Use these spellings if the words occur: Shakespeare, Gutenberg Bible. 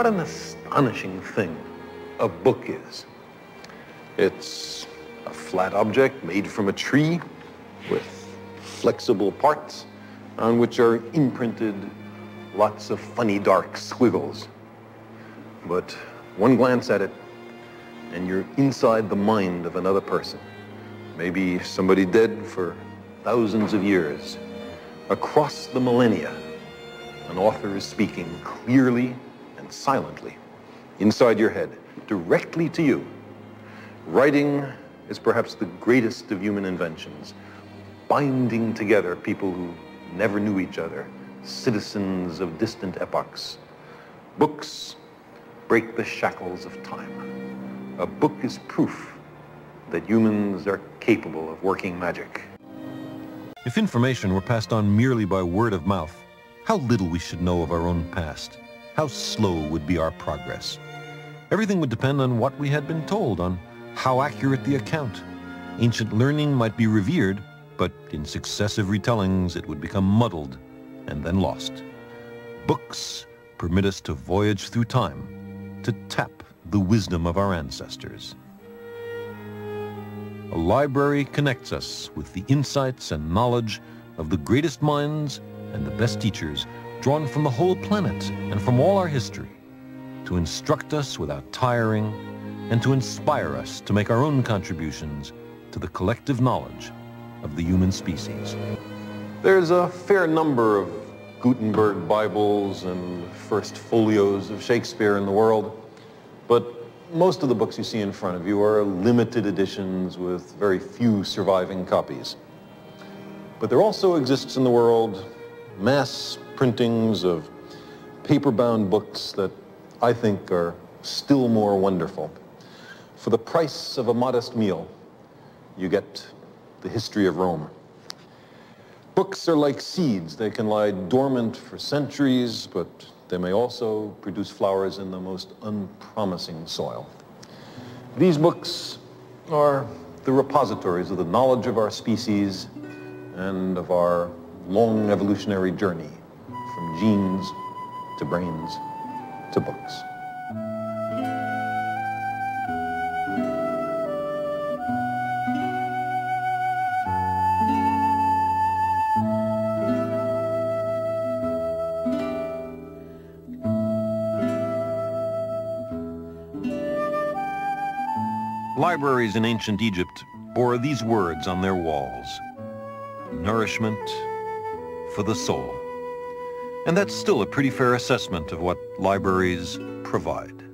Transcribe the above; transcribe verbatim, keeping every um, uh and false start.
What an astonishing thing a book is. It's a flat object made from a tree with flexible parts on which are imprinted lots of funny dark squiggles. But one glance at it and you're inside the mind of another person. Maybe somebody dead for thousands of years. Across the millennia, an author is speaking clearly and silently inside your head, directly to you. Writing is perhaps the greatest of human inventions, binding together people who never knew each other, citizens of distant epochs. Books break the shackles of time. A book is proof that humans are capable of working magic. If information were passed on merely by word of mouth, how little we should know of our own past. How slow would be our progress. Everything would depend on what we had been told, on how accurate the account. Ancient learning might be revered, but in successive retellings it would become muddled and then lost. Books permit us to voyage through time, to tap the wisdom of our ancestors. A library connects us with the insights and knowledge of the greatest minds and the best teachers drawn from the whole planet and from all our history, to instruct us without tiring and to inspire us to make our own contributions to the collective knowledge of the human species. There's a fair number of Gutenberg Bibles and first folios of Shakespeare in the world, but most of the books you see in front of you are limited editions with very few surviving copies. But there also exists in the world mass printings of paper-bound books that I think are still more wonderful. For the price of a modest meal, you get the history of Rome. Books are like seeds. They can lie dormant for centuries, but they may also produce flowers in the most unpromising soil. These books are the repositories of the knowledge of our species and of our long evolutionary journey from genes to brains to books. Libraries in ancient Egypt bore these words on their walls: nourishment for the soul. And that's still a pretty fair assessment of what libraries provide.